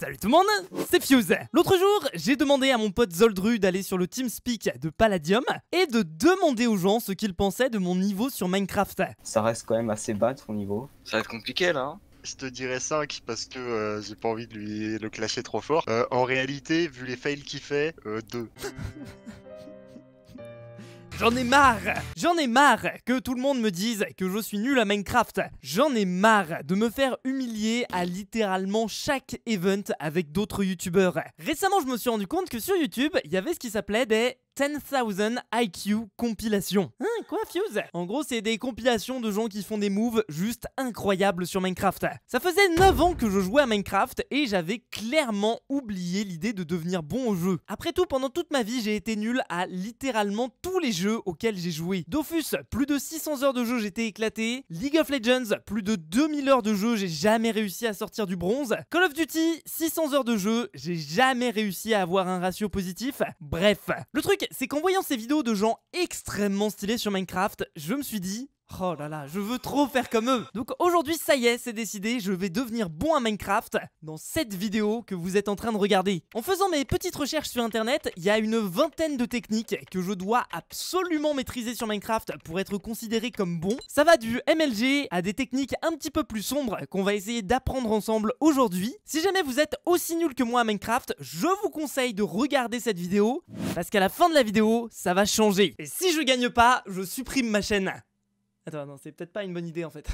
Salut tout le monde, c'est Fuse. L'autre jour, j'ai demandé à mon pote Zoldru d'aller sur le TeamSpeak de Palladium et de demander aux gens ce qu'ils pensaient de mon niveau sur Minecraft. Ça reste quand même assez bas ton niveau. Ça va être compliqué là. Je te dirais 5 parce que j'ai pas envie de le clasher trop fort. En réalité, vu les fails qu'il fait, 2. J'en ai marre que tout le monde me dise que je suis nul à Minecraft. J'en ai marre de me faire humilier à littéralement chaque event avec d'autres youtubeurs. Récemment, je me suis rendu compte que sur YouTube, il y avait ce qui s'appelait des 10,000 IQ compilations. Hein, quoi, Fuse? En gros, c'est des compilations de gens qui font des moves juste incroyables sur Minecraft. Ça faisait 9 ans que je jouais à Minecraft et j'avais clairement oublié l'idée de devenir bon au jeu. Après tout, pendant toute ma vie, j'ai été nul à littéralement tous les jeux auxquels j'ai joué. Dofus, plus de 600 heures de jeu, j'étais éclaté. League of Legends, plus de 2000 heures de jeu, j'ai jamais réussi à sortir du bronze. Call of Duty, 600 heures de jeu, j'ai jamais réussi à avoir un ratio positif. Bref, le truc, c'est qu'en voyant ces vidéos de gens extrêmement stylés sur Minecraft, je me suis dit... oh là là, je veux trop faire comme eux. Donc aujourd'hui, ça y est, c'est décidé, je vais devenir bon à Minecraft dans cette vidéo que vous êtes en train de regarder. En faisant mes petites recherches sur internet, il y a une vingtaine de techniques que je dois absolument maîtriser sur Minecraft pour être considéré comme bon. Ça va du MLG à des techniques un petit peu plus sombres qu'on va essayer d'apprendre ensemble aujourd'hui. Si jamais vous êtes aussi nul que moi à Minecraft, je vous conseille de regarder cette vidéo parce qu'à la fin de la vidéo, ça va changer. Et si je gagne pas, je supprime ma chaîne. Attends, non, c'est peut-être pas une bonne idée en fait.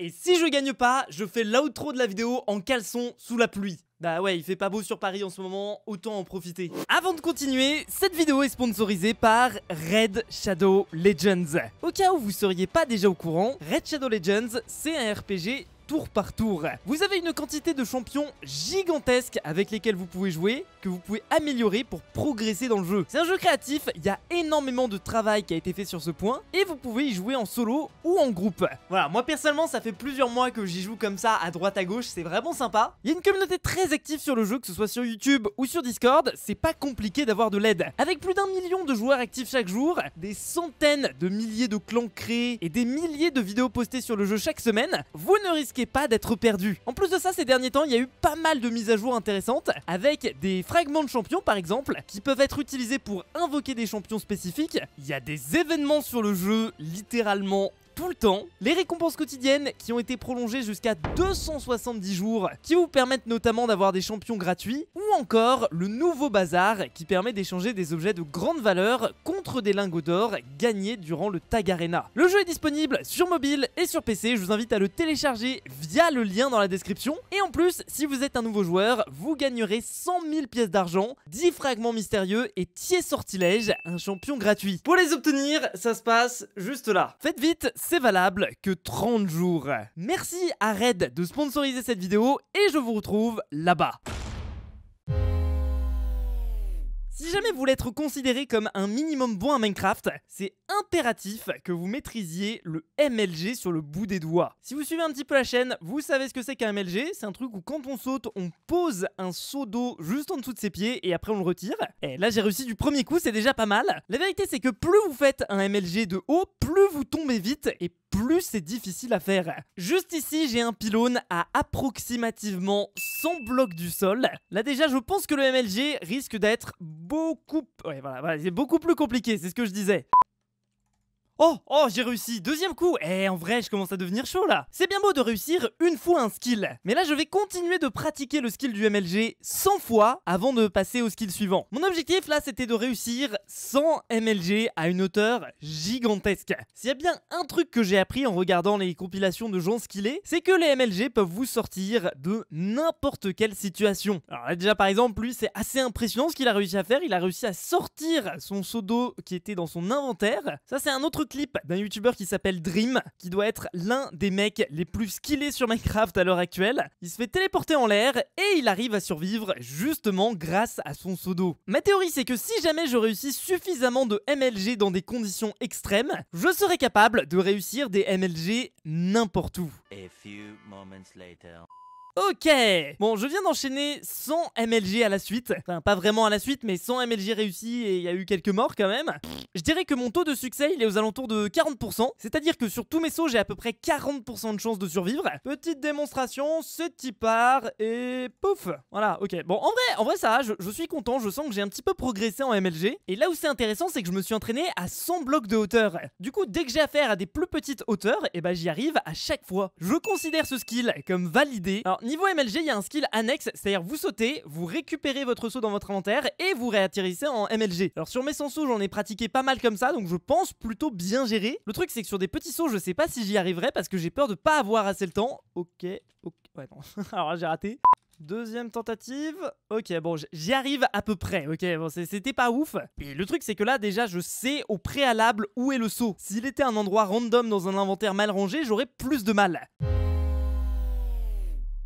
Et si je gagne pas, je fais l'outro de la vidéo en caleçon sous la pluie. Bah ouais, il fait pas beau sur Paris en ce moment, autant en profiter. Avant de continuer, cette vidéo est sponsorisée par Red Shadow Legends. Au cas où vous seriez pas déjà au courant, Red Shadow Legends, c'est un RPG tour par tour. Vous avez une quantité de champions gigantesques avec lesquels vous pouvez jouer, que vous pouvez améliorer pour progresser dans le jeu. C'est un jeu créatif, il y a énormément de travail qui a été fait sur ce point, et vous pouvez y jouer en solo ou en groupe. Voilà, moi personnellement, ça fait plusieurs mois que j'y joue comme ça, à droite à gauche, c'est vraiment sympa. Il y a une communauté très active sur le jeu, que ce soit sur YouTube ou sur Discord, c'est pas compliqué d'avoir de l'aide. Avec plus d'1 million de joueurs actifs chaque jour, des centaines de milliers de clans créés, et des milliers de vidéos postées sur le jeu chaque semaine, vous ne risquez pas d'être perdu. En plus de ça, ces derniers temps, il y a eu pas mal de mises à jour intéressantes avec des fragments de champions par exemple qui peuvent être utilisés pour invoquer des champions spécifiques. Il y a des événements sur le jeu littéralement tout le temps, les récompenses quotidiennes qui ont été prolongées jusqu'à 270 jours qui vous permettent notamment d'avoir des champions gratuits, ou encore le nouveau bazar qui permet d'échanger des objets de grande valeur contre des lingots d'or gagnés durant le Tagarena. Le jeu est disponible sur mobile et sur PC, je vous invite à le télécharger via le lien dans la description, et en plus, si vous êtes un nouveau joueur, vous gagnerez 100 000 pièces d'argent, 10 fragments mystérieux et Tiers Sortilège, un champion gratuit. Pour les obtenir, ça se passe juste là. Faites vite, c'est valable que 30 jours. Merci à Red de sponsoriser cette vidéo et je vous retrouve là-bas. Si jamais vous voulez être considéré comme un minimum bon à Minecraft, c'est impératif que vous maîtrisiez le MLG sur le bout des doigts. Si vous suivez un petit peu la chaîne, vous savez ce que c'est qu'un MLG, c'est un truc où quand on saute, on pose un seau d'eau juste en dessous de ses pieds et après on le retire. Et là j'ai réussi du premier coup, c'est déjà pas mal. La vérité c'est que plus vous faites un MLG de haut, plus vous tombez vite et plus c'est difficile à faire. Juste ici, j'ai un pylône à approximativement 100 blocs du sol. Là déjà, je pense que le MLG risque d'être beaucoup... ouais, voilà, c'est beaucoup plus compliqué, c'est ce que je disais. Oh, j'ai réussi, deuxième coup. Eh, en vrai, je commence à devenir chaud là. C'est bien beau de réussir une fois un skill, mais là je vais continuer de pratiquer le skill du MLG 100 fois avant de passer au skill suivant. Mon objectif là, c'était de réussir 100 MLG à une hauteur gigantesque. S'il y a bien un truc que j'ai appris en regardant les compilations de gens skillés, c'est que les MLG peuvent vous sortir de n'importe quelle situation. Alors là déjà par exemple, lui c'est assez impressionnant ce qu'il a réussi à faire. Il a réussi à sortir son seau d'eau qui était dans son inventaire. Ça c'est un autre clip d'un youtubeur qui s'appelle Dream, qui doit être l'un des mecs les plus skillés sur Minecraft à l'heure actuelle. Il se fait téléporter en l'air et il arrive à survivre justement grâce à son seau d'eau. Ma théorie c'est que si jamais je réussis suffisamment de MLG dans des conditions extrêmes, je serai capable de réussir des MLG n'importe où. A few moments later. Ok. Bon, je viens d'enchaîner 100 MLG à la suite. Enfin, pas vraiment à la suite, mais 100 MLG réussis et il y a eu quelques morts quand même. Je dirais que mon taux de succès, il est aux alentours de 40%. C'est-à-dire que sur tous mes sauts, j'ai à peu près 40% de chance de survivre. Petite démonstration, c'est y part et pouf. Voilà, ok. Bon, en vrai ça va, je suis content. Je sens que j'ai un petit peu progressé en MLG. Et là où c'est intéressant, c'est que je me suis entraîné à 100 blocs de hauteur. Du coup, dès que j'ai affaire à des plus petites hauteurs, et bah j'y arrive à chaque fois. Je considère ce skill comme validé. Alors, niveau MLG, il y a un skill annexe, c'est-à-dire vous sautez, vous récupérez votre saut dans votre inventaire et vous réatterrissez en MLG. Alors sur mes 100 sauts, j'en ai pratiqué pas mal comme ça, donc je pense plutôt bien gérer. Le truc, c'est que sur des petits sauts, je sais pas si j'y arriverai parce que j'ai peur de pas avoir assez le temps. Ok, ouais non, alors là j'ai raté. Deuxième tentative, ok bon j'y arrive à peu près, ok bon c'était pas ouf. Et le truc c'est que là déjà je sais au préalable où est le saut. S'il était un endroit random dans un inventaire mal rangé, j'aurais plus de mal.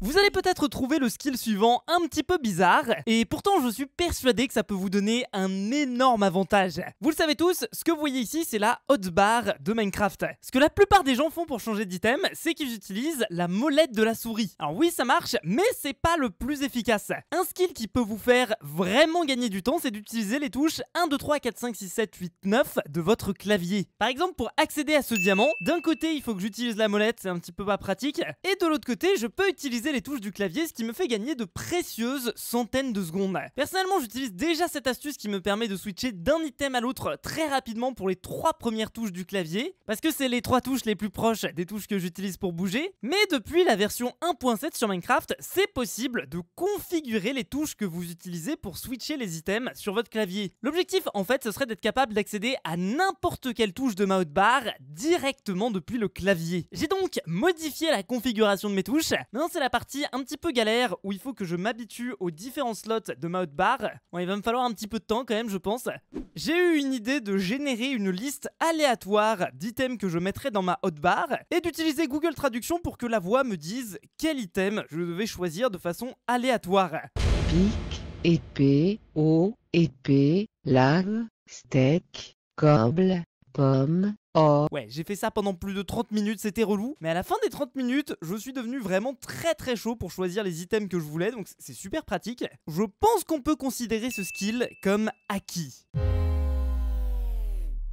Vous allez peut-être trouver le skill suivant un petit peu bizarre, et pourtant je suis persuadé que ça peut vous donner un énorme avantage. Vous le savez tous, ce que vous voyez ici c'est la hotbar de Minecraft. Ce que la plupart des gens font pour changer d'item, c'est qu'ils utilisent la molette de la souris. Alors oui ça marche, mais c'est pas le plus efficace. Un skill qui peut vous faire vraiment gagner du temps, c'est d'utiliser les touches 1, 2, 3, 4, 5, 6, 7, 8, 9 de votre clavier. Par exemple pour accéder à ce diamant, d'un côté il faut que j'utilise la molette, c'est un petit peu pas pratique, et de l'autre côté je peux utiliser les touches du clavier, ce qui me fait gagner de précieuses centaines de secondes. Personnellement, j'utilise déjà cette astuce qui me permet de switcher d'un item à l'autre très rapidement pour les 3 premières touches du clavier, parce que c'est les 3 touches les plus proches des touches que j'utilise pour bouger, mais depuis la version 1.7 sur Minecraft, c'est possible de configurer les touches que vous utilisez pour switcher les items sur votre clavier. L'objectif, en fait, ce serait d'être capable d'accéder à n'importe quelle touche de ma hotbar directement depuis le clavier. J'ai donc modifié la configuration de mes touches. Maintenant, c'est la partie un petit peu galère où il faut que je m'habitue aux différents slots de ma hotbar. Bon, il va me falloir un petit peu de temps quand même, je pense. J'ai eu une idée de générer une liste aléatoire d'items que je mettrais dans ma hotbar et d'utiliser Google Traduction pour que la voix me dise quel item je devais choisir de façon aléatoire. Pique, épée, eau, épée, lave, steak, câble, pomme. Oh. Ouais, j'ai fait ça pendant plus de 30 minutes, c'était relou. Mais à la fin des 30 minutes, je suis devenu vraiment très chaud pour choisir les items que je voulais, donc c'est super pratique. Je pense qu'on peut considérer ce skill comme acquis.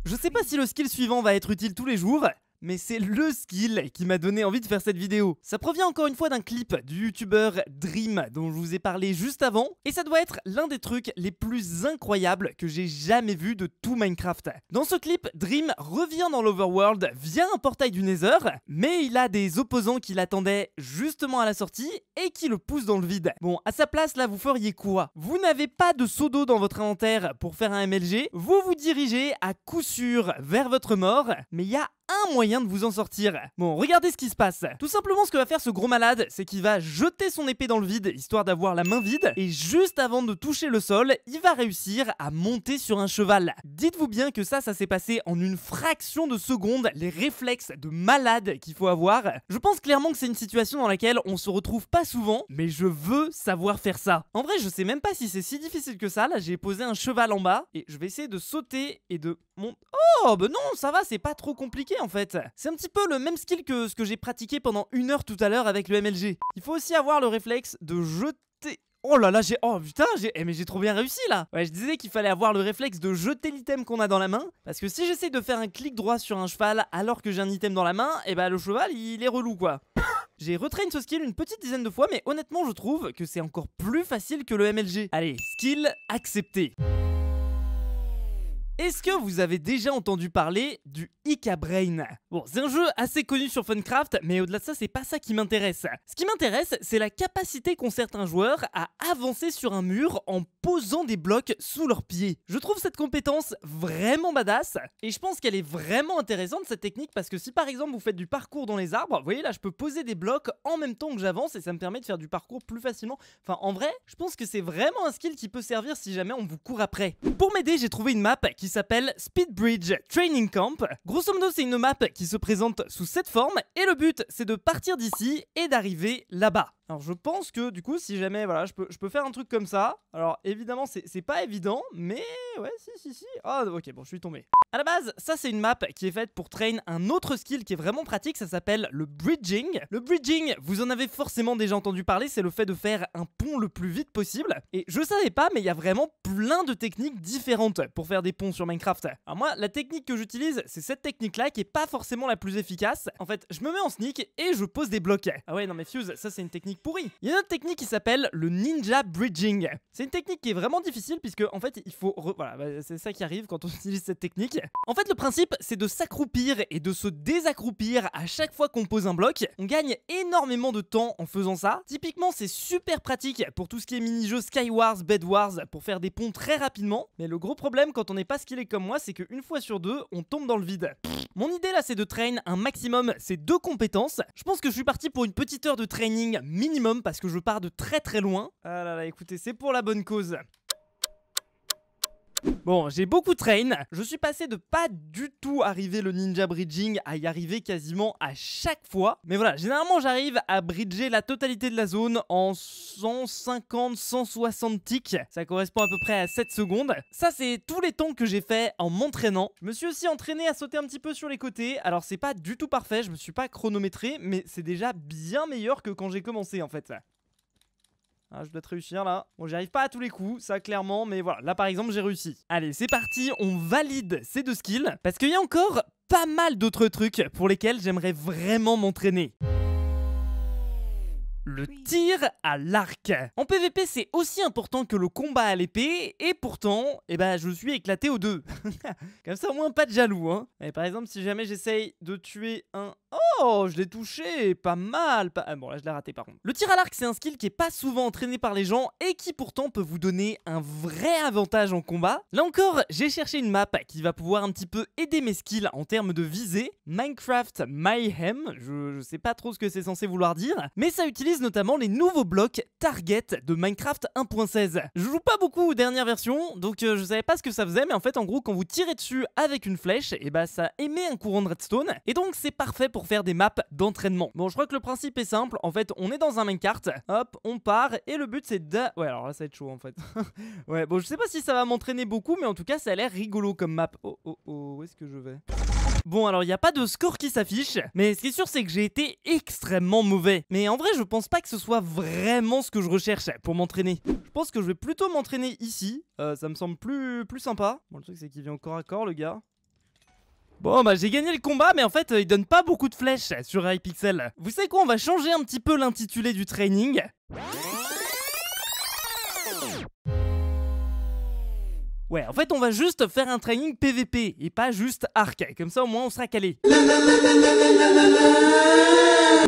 Je sais pas si le skill suivant va être utile tous les jours, mais c'est le skill qui m'a donné envie de faire cette vidéo. Ça provient encore une fois d'un clip du youtubeur Dream dont je vous ai parlé juste avant, et ça doit être l'un des trucs les plus incroyables que j'ai jamais vu de tout Minecraft. Dans ce clip, Dream revient dans l'Overworld via un portail du Nether, mais il a des opposants qui l'attendaient justement à la sortie et qui le poussent dans le vide. Bon, à sa place là, vous feriez quoi? Vous n'avez pas de seau d'eau dans votre inventaire pour faire un MLG, vous vous dirigez à coup sûr vers votre mort, mais il y a un moyen de vous en sortir. Bon, regardez ce qui se passe. Tout simplement, ce que va faire ce gros malade, c'est qu'il va jeter son épée dans le vide, histoire d'avoir la main vide, et juste avant de toucher le sol, il va réussir à monter sur un cheval. Dites-vous bien que ça s'est passé en une fraction de seconde, les réflexes de malade qu'il faut avoir. Je pense clairement que c'est une situation dans laquelle on se retrouve pas souvent, mais je veux savoir faire ça. En vrai, je sais même pas si c'est si difficile que ça. Là, j'ai posé un cheval en bas, et je vais essayer de sauter et de monter. Oh, bah non, ça va, c'est pas trop compliqué. En fait, c'est un petit peu le même skill que ce que j'ai pratiqué pendant une heure tout à l'heure avec le MLG. Il faut aussi avoir le réflexe de jeter... Oh là là, j'ai... Oh putain, j'ai... Eh mais j'ai trop bien réussi là. Ouais, je disais qu'il fallait avoir le réflexe de jeter l'item qu'on a dans la main, parce que si j'essaie de faire un clic droit sur un cheval alors que j'ai un item dans la main, eh bah le cheval, il est relou quoi. J'ai retraîné ce skill une petite dizaine de fois, mais honnêtement je trouve que c'est encore plus facile que le MLG. Allez, skill accepté. Est-ce que vous avez déjà entendu parler du Ika Brain? Bon, c'est un jeu assez connu sur Funcraft, mais au-delà de ça, c'est pas ça qui m'intéresse. Ce qui m'intéresse, c'est la capacité qu'ont certains joueurs à avancer sur un mur en posant des blocs sous leurs pieds. Je trouve cette compétence vraiment badass, et je pense qu'elle est vraiment intéressante cette technique, parce que si par exemple vous faites du parcours dans les arbres, vous voyez là, je peux poser des blocs en même temps que j'avance, et ça me permet de faire du parcours plus facilement. Enfin, en vrai, je pense que c'est vraiment un skill qui peut servir si jamais on vous court après. Pour m'aider, j'ai trouvé une map qui s'appelle Speed Bridge Training Camp. Grosso modo, c'est une map qui se présente sous cette forme et le but, c'est de partir d'ici et d'arriver là-bas. Alors je pense que du coup si jamais voilà je peux faire un truc comme ça. Alors évidemment c'est pas évident mais ouais si. Ah oh, ok bon je suis tombé. À la base ça c'est une map qui est faite pour train un autre skill qui est vraiment pratique, ça s'appelle le bridging. Le bridging vous en avez forcément déjà entendu parler, c'est le fait de faire un pont le plus vite possible. Et je savais pas mais il y a vraiment plein de techniques différentes pour faire des ponts sur Minecraft. Alors moi la technique que j'utilise c'est cette technique là qui est pas forcément la plus efficace. En fait je me mets en sneak et je pose des blocs. Ah ouais non mais Fuse ça c'est une technique pourri. Il y a une autre technique qui s'appelle le ninja bridging. C'est une technique qui est vraiment difficile puisque en fait il faut... Voilà, c'est ça qui arrive quand on utilise cette technique. En fait le principe c'est de s'accroupir et de se désaccroupir à chaque fois qu'on pose un bloc. On gagne énormément de temps en faisant ça. Typiquement c'est super pratique pour tout ce qui est mini-jeu Skywars, Bedwars pour faire des ponts très rapidement. Mais le gros problème quand on n'est pas skillé comme moi c'est qu'une fois sur deux on tombe dans le vide. Mon idée là c'est de train un maximum ces deux compétences. Je pense que je suis parti pour une petite heure de training minimum parce que je pars de très loin. Ah là là écoutez c'est pour la bonne cause. Bon, j'ai beaucoup train, je suis passé de pas du tout arriver le ninja bridging à y arriver quasiment à chaque fois. Mais voilà, généralement j'arrive à bridger la totalité de la zone en 150-160 ticks. Ça correspond à peu près à 7 secondes. Ça c'est tous les temps que j'ai fait en m'entraînant. Je me suis aussi entraîné à sauter un petit peu sur les côtés. Alors c'est pas du tout parfait, je me suis pas chronométré, mais c'est déjà bien meilleur que quand j'ai commencé en fait. Ah, je dois te réussir là. Bon, j'y arrive pas à tous les coups, ça clairement, mais voilà. Là par exemple, j'ai réussi. Allez, c'est parti, on valide ces deux skills parce qu'il y a encore pas mal d'autres trucs pour lesquels j'aimerais vraiment m'entraîner. Le tir à l'arc. En PvP, c'est aussi important que le combat à l'épée, et pourtant, eh ben, je suis éclaté aux deux. Comme ça, au moins, pas de jaloux, hein. Et par exemple, si jamais j'essaye de tuer un... Oh, je l'ai touché, pas mal. Ah bon, là, je l'ai raté, par contre. Le tir à l'arc, c'est un skill qui est pas souvent entraîné par les gens, et qui pourtant peut vous donner un vrai avantage en combat. Là encore, j'ai cherché une map qui va pouvoir un petit peu aider mes skills en termes de visée. Minecraft Mayhem, je sais pas trop ce que c'est censé vouloir dire, mais ça utilise notamment les nouveaux blocs Target de Minecraft 1.16. Je joue pas beaucoup aux dernières versions, donc je savais pas ce que ça faisait, mais en fait en gros quand vous tirez dessus avec une flèche, et bah ça émet un courant de redstone, et donc c'est parfait pour faire des maps d'entraînement. Bon je crois que le principe est simple, en fait on est dans un minecart, hop on part, et le but c'est de... Ouais alors là ça va être chaud en fait. Ouais bon je sais pas si ça va m'entraîner beaucoup, mais en tout cas ça a l'air rigolo comme map. Oh, où est-ce que je vais ? Bon alors il n'y a pas de score qui s'affiche, mais ce qui est sûr c'est que j'ai été extrêmement mauvais. Mais en vrai je pense pas que ce soit vraiment ce que je recherche pour m'entraîner. Je pense que je vais plutôt m'entraîner ici, ça me semble plus sympa. Bon le truc c'est qu'il vient au corps à corps le gars. Bon bah j'ai gagné le combat mais en fait il donne pas beaucoup de flèches sur Hypixel. Vous savez quoi, on va changer un petit peu l'intitulé du training. Ouais, en fait, on va juste faire un training PvP et pas juste arc. Comme ça, au moins, on sera calé.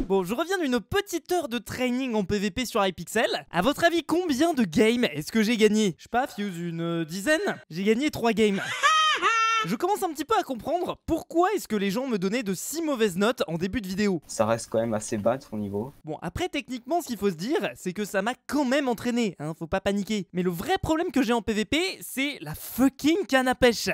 Bon, je reviens d'une petite heure de training en PvP sur Hypixel. À votre avis, combien de games est-ce que j'ai gagné? Je sais pas, Fuse, une dizaine? J'ai gagné 3 games. Je commence un petit peu à comprendre pourquoi est-ce que les gens me donnaient de si mauvaises notes en début de vidéo. Ça reste quand même assez bas de son niveau. Bon après techniquement ce qu'il faut se dire c'est que ça m'a quand même entraîné, hein, faut pas paniquer. Mais le vrai problème que j'ai en PvP c'est la fucking canne à pêche.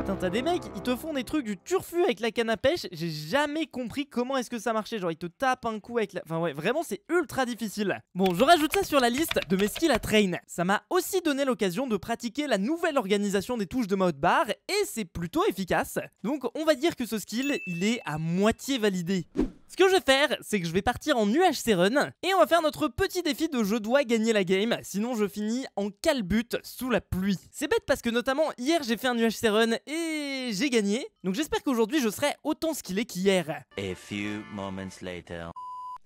Putain t'as des mecs, ils te font des trucs du turfu avec la canne à pêche, j'ai jamais compris comment est-ce que ça marchait, genre ils te tapent un coup avec la... Enfin ouais vraiment c'est ultra difficile. Bon je rajoute ça sur la liste de mes skills à train. Ça m'a aussi donné l'occasion de pratiquer la nouvelle organisation des touches de ma barre et c'est plutôt efficace. Donc on va dire que ce skill il est à moitié validé. Ce que je vais faire, c'est que je vais partir en UHC Run et on va faire notre petit défi de je dois gagner la game, sinon je finis en calbute sous la pluie. C'est bête parce que notamment hier j'ai fait un UHC Run et j'ai gagné, donc j'espère qu'aujourd'hui je serai autant skillé qu'hier. A few moments later.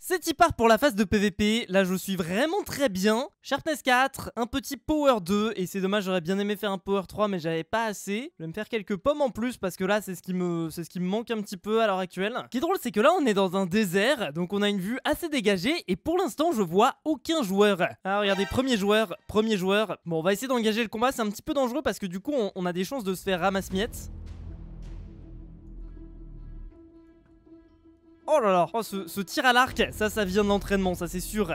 C'est y part pour la phase de PvP, là je suis vraiment très bien. Sharpness 4, un petit Power 2, et c'est dommage j'aurais bien aimé faire un Power 3 mais j'avais pas assez. Je vais me faire quelques pommes en plus parce que là c'est ce qui me manque un petit peu à l'heure actuelle. Ce qui est drôle c'est que là on est dans un désert, donc on a une vue assez dégagée et pour l'instant je vois aucun joueur. Ah regardez, premier joueur. Bon on va essayer d'engager le combat, c'est un petit peu dangereux parce que du coup on a des chances de se faire ramasse-miettes. Oh là là, oh, ce tir à l'arc, ça vient de l'entraînement, ça c'est sûr.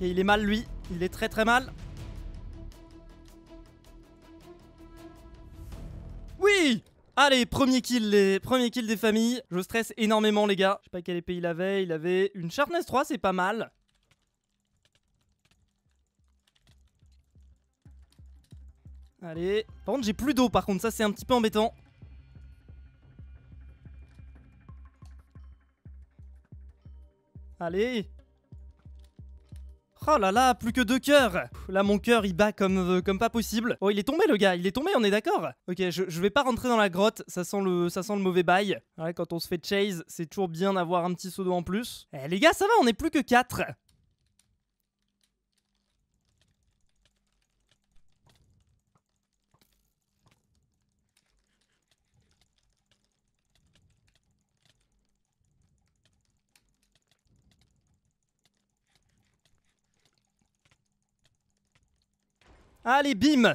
Et il est mal lui, il est très mal. Oui! Allez, premier kill des familles. Je stresse énormément les gars. Je sais pas quelle épée il avait une Sharpness 3, c'est pas mal. Allez, par contre j'ai plus d'eau par contre, ça c'est un petit peu embêtant. Allez. Oh là là, plus que 2 cœurs. Là mon cœur il bat comme pas possible. Oh il est tombé le gars, il est tombé, on est d'accord. Ok, je vais pas rentrer dans la grotte, ça sent le mauvais bail. Ouais, quand on se fait chase, c'est toujours bien d'avoir un petit seau d'eau en plus. Eh les gars, ça va, on est plus que 4. Allez, bim!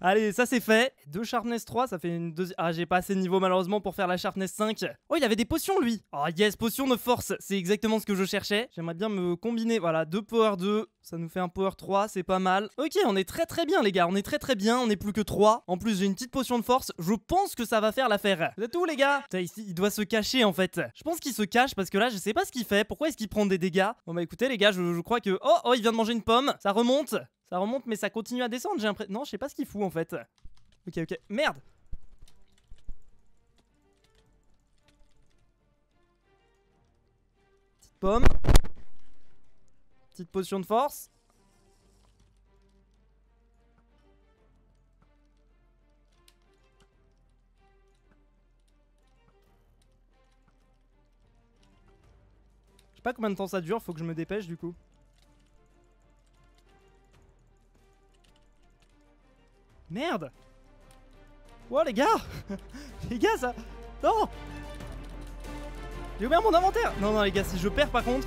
Allez, ça c'est fait. 2 Sharpness 3, ça fait une deuxième... Ah, j'ai pas assez de niveau malheureusement pour faire la Sharpness 5. Oh, il avait des potions lui! Oh yes, potion de force, c'est exactement ce que je cherchais. J'aimerais bien me combiner, voilà, 2 Power 2, ça nous fait un Power 3, c'est pas mal. Ok, on est très bien les gars, on est très bien, on est plus que 3. En plus, j'ai une petite potion de force, je pense que ça va faire l'affaire. Vous êtes où les gars? Putain, ici, il doit se cacher en fait. Je pense qu'il se cache parce que là, je sais pas ce qu'il fait. Pourquoi est-ce qu'il prend des dégâts? Bon bah écoutez les gars, je crois que... Oh, il vient de manger une pomme, ça remonte. Ça remonte mais ça continue à descendre, j'ai l'impression... Non, je sais pas ce qu'il fout en fait. Ok. Merde! Petite pomme. Petite potion de force. Je sais pas combien de temps ça dure, faut que je me dépêche du coup. Merde! Wow les gars! Les gars ça... Non! J'ai ouvert mon inventaire! Non les gars, si je perds par contre...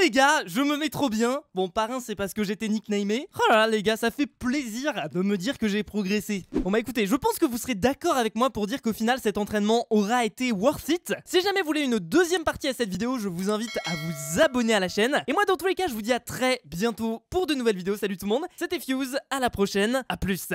Les gars, je me mets trop bien. Bon, parrain, c'est parce que j'étais nicknamé. Oh là là, les gars, ça fait plaisir de me dire que j'ai progressé. Bon bah écoutez, je pense que vous serez d'accord avec moi pour dire qu'au final, cet entraînement aura été worth it. Si jamais vous voulez une deuxième partie à cette vidéo, je vous invite à vous abonner à la chaîne. Et moi, dans tous les cas, je vous dis à très bientôt pour de nouvelles vidéos. Salut tout le monde, c'était Fuse, à la prochaine, à plus.